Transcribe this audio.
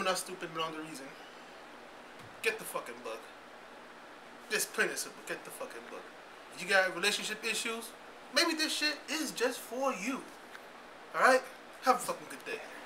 I'm not stupid beyond the reason. Get the fucking book. Just plain and simple. Get the fucking book. You got relationship issues? Maybe this shit is just for you. Alright? Have a fucking good day.